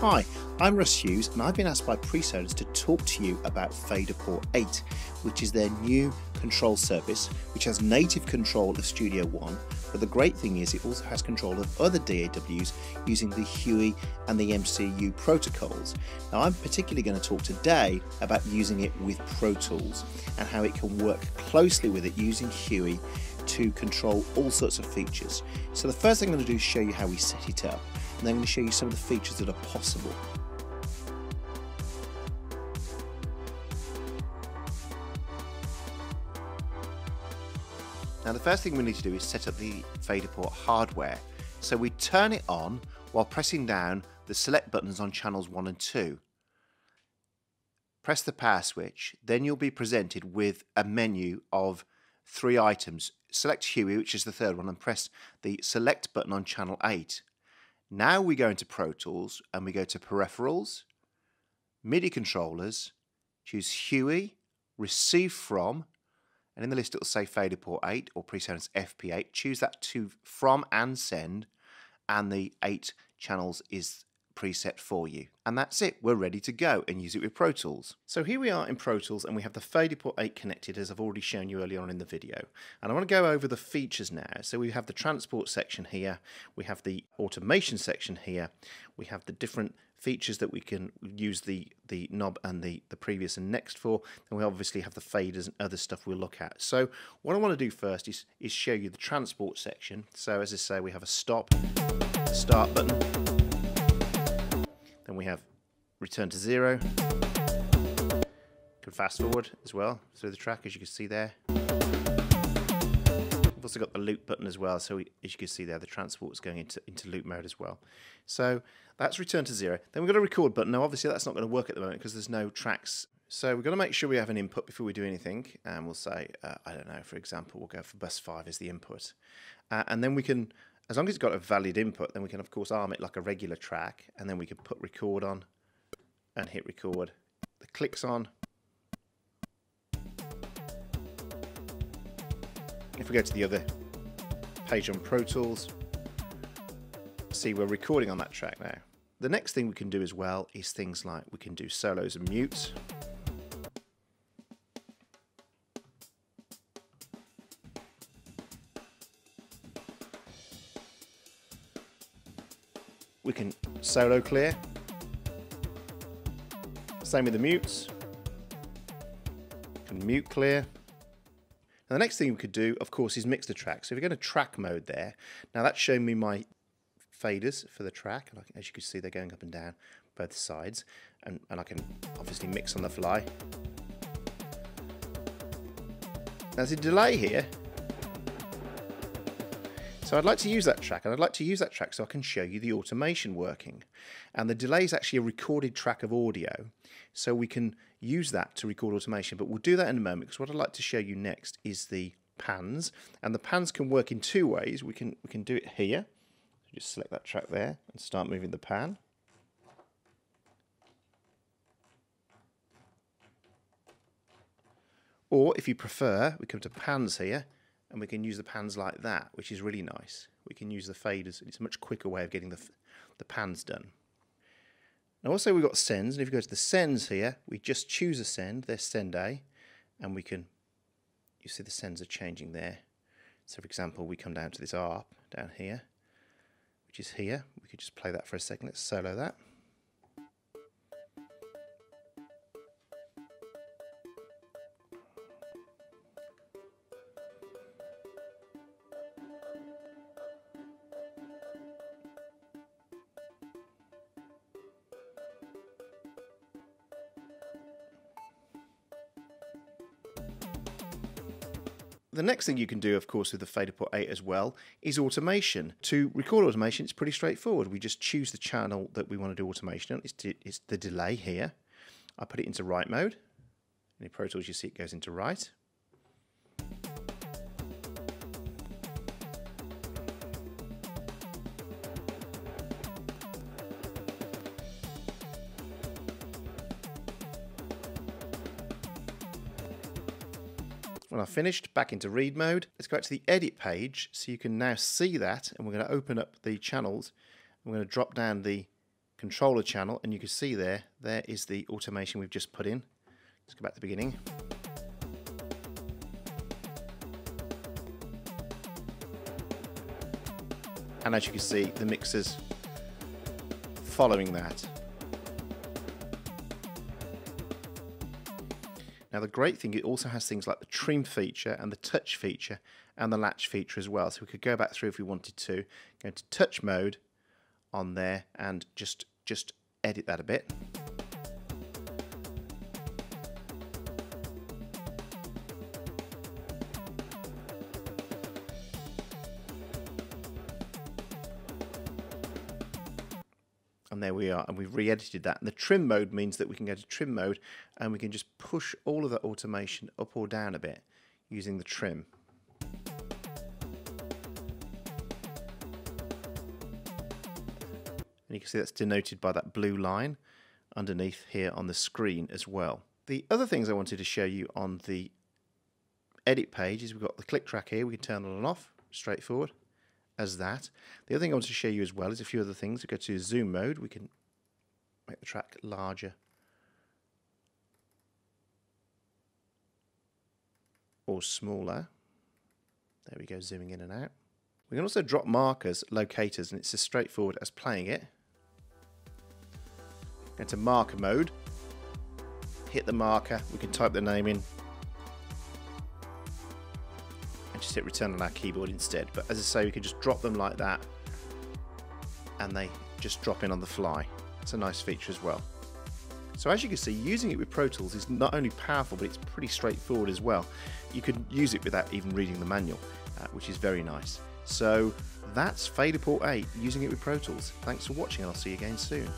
Hi, I'm Russ Hughes and I've been asked by PreSonus to talk to you about FaderPort 8, which is their new control service which has native control of Studio One, but the great thing is it also has control of other DAWs using the HUI and the MCU protocols. Now I'm particularly going to talk today about using it with Pro Tools and how it can work closely with it using HUI to control all sorts of features. So the first thing I'm going to do is show you how we set it up, and then I'm going to show you some of the features that are possible. Now the first thing we need to do is set up the FaderPort hardware. So we turn it on while pressing down the select buttons on channels 1 and 2. Press the power switch, then you'll be presented with a menu of 3 items. Select HUI, which is the third one, and press the select button on channel 8. Now we go into Pro Tools and we go to Peripherals, MIDI Controllers, choose HUI, Receive From, and in the list it will say FaderPort 8 or PreSonus FP8. Choose that to From and Send, and the 8 channels is preset for you. And that's it, we're ready to go and use it with Pro Tools. So here we are in Pro Tools and we have the FaderPort 8 connected, as I've already shown you earlier on in the video. And I want to go over the features now. So we have the transport section here, we have the automation section here, we have the different features that we can use the knob and the previous and next for, and we obviously have the faders and other stuff we'll look at. So what I want to do first is show you the transport section. So as I say, we have a stop, start button, then we have return to zero. Can fast forward as well through the track, as you can see there. We've also got the loop button as well, so as you can see there, the transport is going into loop mode as well. So that's return to zero. Then we've got a record button. Now obviously that's not going to work at the moment because there's no tracks. So we've got to make sure we have an input before we do anything, and we'll say, I don't know, for example, we'll go for bus 5 as the input. And then we can, as long as it's got a valid input, then we can of course arm it like a regular track, and then we can put record on and hit record. The click's on. If we go to the other page on Pro Tools, see we're recording on that track now. The next thing we can do as well is things like we can do solos and mutes. We can solo clear, same with the mutes, we can mute clear. Now the next thing we could do of course is mix the track, so if we go to track mode there, now that's showing me my faders for the track, and as you can see they're going up and down both sides, and I can obviously mix on the fly. There's a delay here. So I'd like to use that track, and I'd like to use that track so I can show you the automation working. And the delay is actually a recorded track of audio, so we can use that to record automation, but we'll do that in a moment, because what I'd like to show you next is the pans, and the pans can work in two ways. We can do it here, so just select that track there and start moving the pan. Or if you prefer, we come to pans here, and we can use the pans like that, which is really nice. We can use the faders, it's a much quicker way of getting the pans done. Now also we've got sends, and if you go to the sends here, we just choose a send, there's send A, and we can, you see the sends are changing there. So for example, we come down to this ARP down here, which is here. We could just play that for a second, let's solo that. The next thing you can do, of course, with the FaderPort 8 as well is automation. To record automation, it's pretty straightforward. We just choose the channel that we want to do automation on. It's the delay here. I put it into write mode. In Pro Tools, you see it goes into write. When I've finished, back into read mode. Let's go back to the edit page so you can now see that, and we're going to open up the channels. We're going to drop down the controller channel, and you can see there is the automation we've just put in. Let's go back to the beginning. And as you can see, the mixer's following that. Now the great thing, it also has things like the trim feature and the touch feature and the latch feature as well. So we could go back through if we wanted to, go to touch mode on there and just edit that a bit. And there we are, and we've re-edited that. And the trim mode means that we can go to trim mode and we can just push all of that automation up or down a bit using the trim. And you can see that's denoted by that blue line underneath here on the screen as well. The other things I wanted to show you on the edit page is we've got the click track here. We can turn on and off, straightforward as that. The other thing I want to show you as well is a few other things. We go to zoom mode, we can make the track larger or smaller. There we go, zooming in and out. We can also drop markers, locators, and it's as straightforward as playing it. Go to marker mode, hit the marker, we can type the name in, just hit return on our keyboard instead. But as I say, we can just drop them like that and they just drop in on the fly. It's a nice feature as well. So as you can see, using it with Pro Tools is not only powerful, but it's pretty straightforward as well. You could use it without even reading the manual, which is very nice. So that's FaderPort 8, using it with Pro Tools. Thanks for watching, and I'll see you again soon.